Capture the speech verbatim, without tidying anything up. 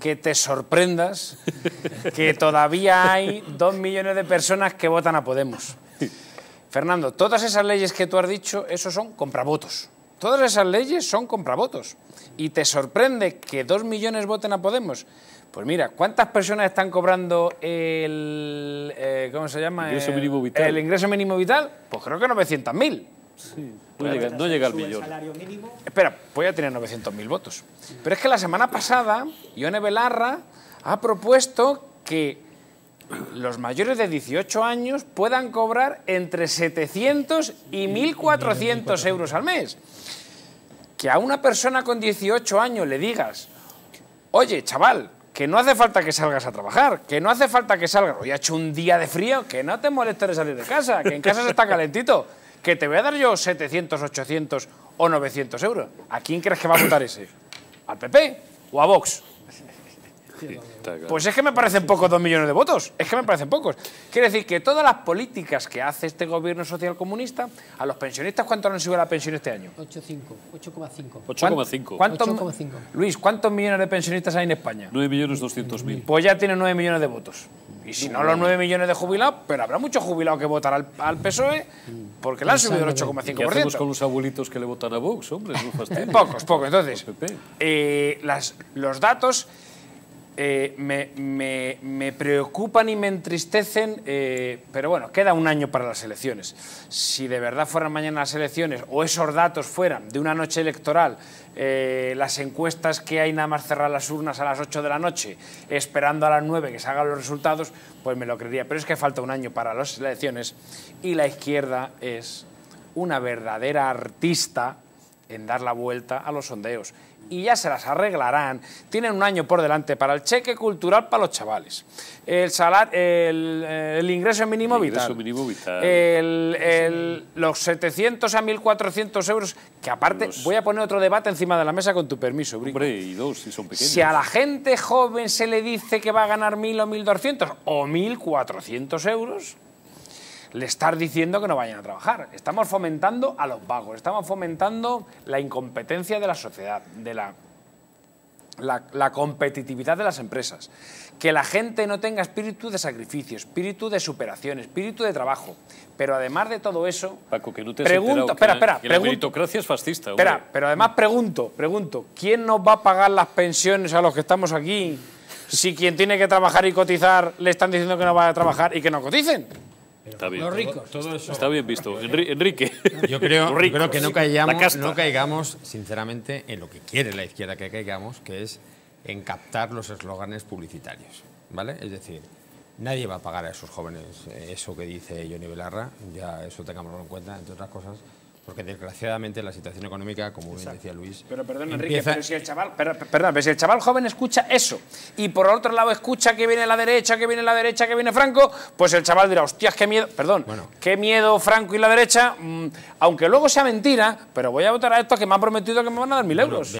Que te sorprendas que todavía hay dos millones de personas que votan a Podemos. Fernando, todas esas leyes que tú has dicho, eso son compravotos. Todas esas leyes son compravotos. ¿Y te sorprende que dos millones voten a Podemos? Pues mira, ¿cuántas personas están cobrando el... Eh, ¿Cómo se llama? Ingreso mínimo vital. El ingreso mínimo vital. Pues creo que novecientos mil. Sí, no llega, no llega al millón. Espera, voy a tener novecientos mil votos. Pero es que la semana pasada, Ione Belarra ha propuesto que los mayores de dieciocho años puedan cobrar entre setecientos y mil cuatrocientos euros al mes. Que a una persona con dieciocho años le digas, oye, chaval, que no hace falta que salgas a trabajar, que no hace falta que salgas, hoy ha hecho un día de frío, que no te molestes de salir de casa, que en casa se está calentito, que te voy a dar yo setecientos, ochocientos o novecientos euros. ¿A quién crees que va a votar ese? ¿Al P P o a Vox? Sí, claro. Pues es que me parecen pocos dos millones de votos. Es que me parecen pocos. Quiere decir que todas las políticas que hace este gobierno social comunista, a los pensionistas, ¿cuánto han subido la pensión este año? ocho coma cinco. Luis, ¿cuántos millones de pensionistas hay en España? nueve millones doscientos mil. Pues ya tiene nueve millones de votos. Y si no los nueve millones de jubilados, pero habrá muchos jubilados que votan al, al P S O E porque le han subido el ocho coma cinco por ciento. ¿Qué hacemos con los abuelitos que le votan a Vox, hombre? No pocos, pocos. Entonces, eh, las, los datos eh, me, me, me preocupan y me entristecen, eh, pero bueno, queda un año para las elecciones. Si de verdad fueran mañana las elecciones o esos datos fueran de una noche electoral, Eh, las encuestas que hay nada más cerrar las urnas a las ocho de la noche, esperando a las nueve que se hagan los resultados, pues me lo creería. Pero es que falta un año para las elecciones y la izquierda es una verdadera artista en dar la vuelta a los sondeos. Y ya se las arreglarán. Tienen un año por delante para el cheque cultural para los chavales, el, salar, el, el ingreso mínimo el vital, ingreso mínimo vital. El, el, los setecientos a mil cuatrocientos euros, que aparte los... voy a poner otro debate encima de la mesa con tu permiso, Brico. Hombre, y dos, si son pequeños. Si a la gente joven se le dice que va a ganar mil o mil doscientos o mil cuatrocientos euros, le estás diciendo que no vayan a trabajar. Estamos fomentando a los vagos, estamos fomentando la incompetencia de la sociedad, de la, la, la competitividad de las empresas. Que la gente no tenga espíritu de sacrificio, espíritu de superación, espíritu de trabajo. Pero además de todo eso... Paco, que no te has pregunto, espera, espera, que la, pregunto, la meritocracia es fascista. Hombre. Espera, pero además pregunto, pregunto, ¿quién nos va a pagar las pensiones a los que estamos aquí si quien tiene que trabajar y cotizar le están diciendo que no va a trabajar y que no coticen? Está bien. Los ricos. Todo, todo eso. Está bien visto. Enrique. Yo creo, rico, yo creo que no caigamos, no caigamos, sinceramente, en lo que quiere la izquierda que caigamos, que es en captar los eslóganes publicitarios, ¿vale? Es decir, nadie va a pagar a esos jóvenes eso que dice Johnny Velarra, ya eso tengámoslo en cuenta, entre otras cosas, porque desgraciadamente la situación económica, como bien decía Luis... Pero perdón, Enrique, empieza... pero si el chaval, pero, perdón, pero si el chaval joven escucha eso y por otro lado escucha que viene la derecha, que viene la derecha, que viene Franco, pues el chaval dirá, hostias, qué miedo, perdón, bueno, qué miedo Franco y la derecha, mmm, aunque luego sea mentira, pero voy a votar a estos que me han prometido que me van a dar mil euros. Bueno,